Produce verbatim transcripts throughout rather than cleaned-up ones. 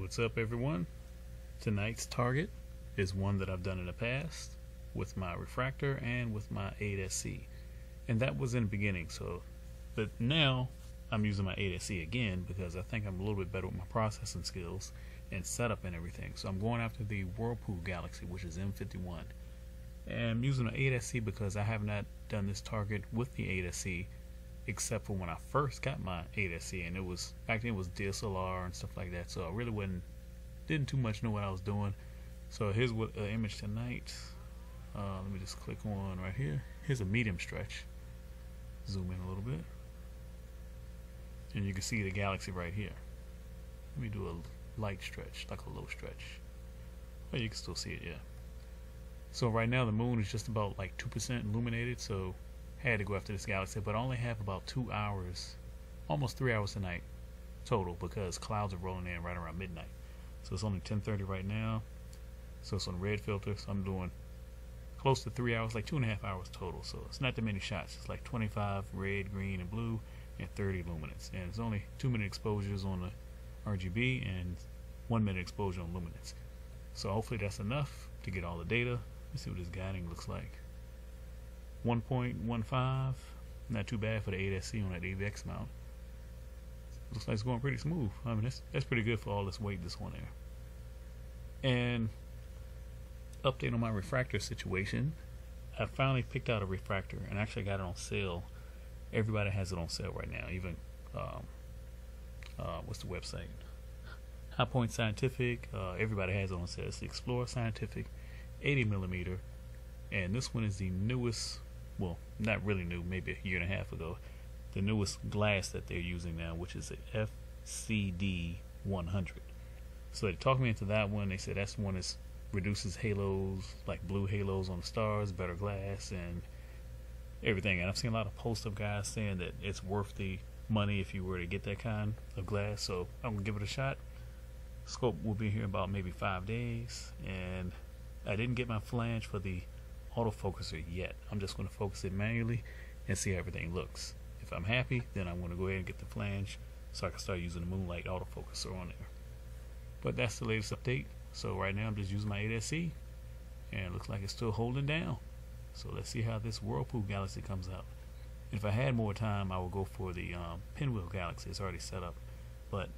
What's up, everyone? Tonight's target is one that I've done in the past with my refractor and with my eight S C, and that was in the beginning. So but now I'm using my eight S C again because I think I'm a little bit better with my processing skills and setup and everything. So I'm going after the Whirlpool Galaxy, which is M fifty-one, and I'm using an eight S C because I have not done this target with the eight S C except for when I first got my eight S C, and it was back then it was D S L R and stuff like that, so I really wasn't didn't too much know what I was doing. So here's what uh, image tonight. Uh, let me just click on right here. Here's a medium stretch. Zoom in a little bit, and you can see the Galaxy right here. Let me do a light stretch, like a low stretch. Oh, you can still see it, yeah. So right now the moon is just about like two percent illuminated, so had to go after this Galaxy, but I only have about two hours, almost three hours tonight total, because clouds are rolling in right around midnight. So it's only ten thirty right now, so it's on red filter, so I'm doing close to three hours, like two and a half hours total. So it's not that many shots. It's like twenty-five red, green, and blue, and thirty luminance, and it's only two minute exposures on the R G B and one minute exposure on luminance. So hopefully that's enough to get all the data. Let's see what this guiding looks like. one point one five, not too bad for the eight S C on that A V X mount. Looks like it's going pretty smooth. I mean, that's, that's pretty good for all this weight that's on there. And update on my refractor situation. I finally picked out a refractor, and actually got it on sale. Everybody has it on sale right now, even um, uh, what's the website? High Point Scientific. Uh, everybody has it on sale. It's the Explore Scientific eighty millimeter, and this one is the newest. Well, not really new, maybe a year and a half ago, the newest glass that they're using now, which is the F C D one hundred. So they talked me into that one. They said that's the one that reduces halos, like blue halos on the stars, better glass and everything. And I've seen a lot of posts of guys saying that it's worth the money if you were to get that kind of glass. So I'm going to give it a shot. Scope will be here about maybe five days. And I didn't get my flange for the autofocuser yet. I'm just going to focus it manually and see how everything looks. If I'm happy, then I'm going to go ahead and get the flange so I can start using the Moonlight Auto-focuser on there. But that's the latest update. So right now I'm just using my eight S C, and it looks like it's still holding down. So let's see how this Whirlpool Galaxy comes out. If I had more time, I would go for the um, Pinwheel Galaxy. It's already set up, but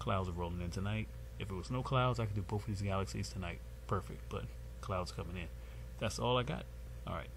clouds are rolling in tonight. If it was no clouds, I could do both of these galaxies tonight. Perfect, but clouds coming in. That's all I got. All right.